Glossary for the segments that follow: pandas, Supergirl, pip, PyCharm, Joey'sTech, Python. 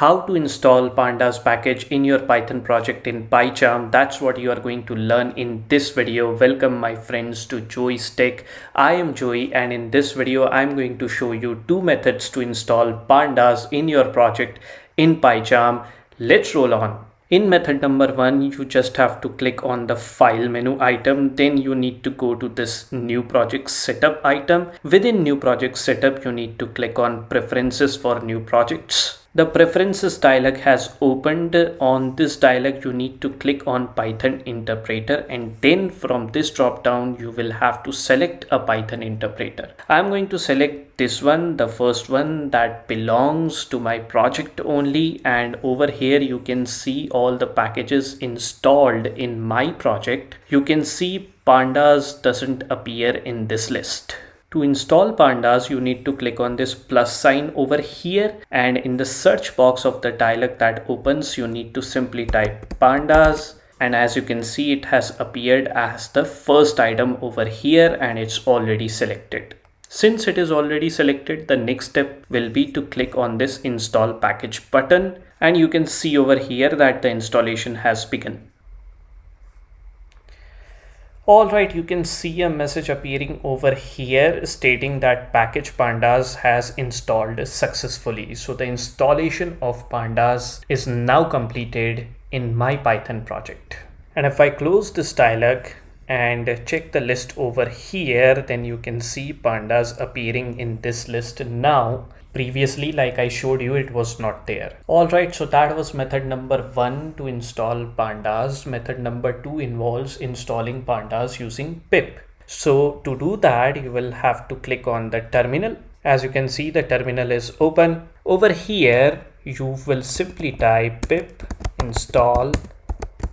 how to install pandas package in your Python project in PyCharm. That's what you are going to learn in this video. Welcome my friends to Joey's Tech. I am Joey, and in this video I'm going to show you two methods to install pandas in your project in PyCharm. Let's roll on. In method number one, you just have to click on the file menu item. Then you need to go to this new project setup item. Within new project setup, you need to click on preferences for new projects. The preferences dialog has opened. On this dialog, you need to click on Python interpreter, and then from this drop down, you will have to select a Python interpreter. I'm going to select this one, the first one that belongs to my project only. And over here, you can see all the packages installed in my project. You can see pandas doesn't appear in this list. To install pandas, you need to click on this plus sign over here, and in the search box of the dialog that opens, you need to simply type pandas, and as you can see, it has appeared as the first item over here and it's already selected. Since it is already selected, the next step will be to click on this install package button, and you can see over here that the installation has begun. Alright, you can see a message appearing over here stating that package pandas has installed successfully. So the installation of pandas is now completed in my Python project. And if I close this dialog and check the list over here, then you can see pandas appearing in this list now. Previously, like I showed you, it was not there. Alright, so that was method number one to install pandas. Method number two involves installing pandas using pip. So to do that, you will have to click on the terminal. As you can see, the terminal is open. Over here, you will simply type pip install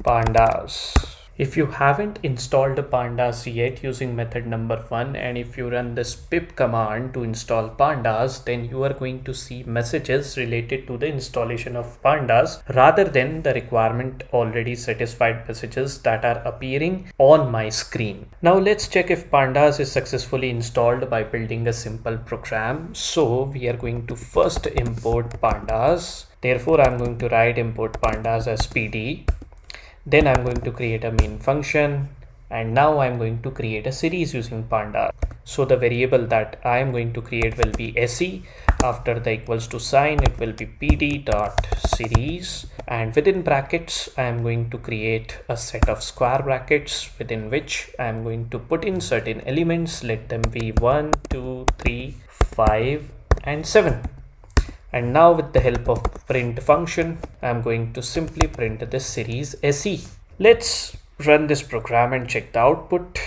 pandas. If you haven't installed pandas yet using method number one, and if you run this pip command to install pandas, then you are going to see messages related to the installation of pandas rather than the requirement already satisfied messages that are appearing on my screen. Now let's check if pandas is successfully installed by building a simple program. So we are going to first import pandas. Therefore, I'm going to write import pandas as pd. Then I'm going to create a main function, and now I'm going to create a series using panda. So the variable that I am going to create will be se. After the equals to sign, it will be pd dot series, and within brackets I am going to create a set of square brackets within which I am going to put in certain elements. Let them be 1, 2, 3, 5, and 7. And now with the help of print function, I'm going to simply print this series SE. Let's run this program and check the output.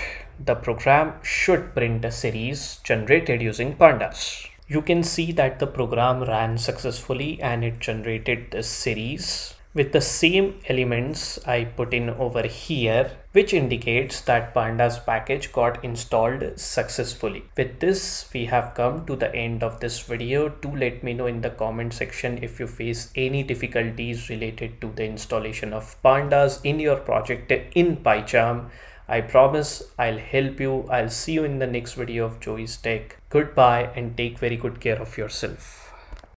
The program should print a series generated using pandas. You can see that the program ran successfully and it generated this series with the same elements I put in over here, which indicates that pandas package got installed successfully. With this, we have come to the end of this video. Do let me know in the comment section if you face any difficulties related to the installation of pandas in your project in PyCharm. I promise I'll help you. I'll see you in the next video of Joey's Tech. Goodbye and take very good care of yourself.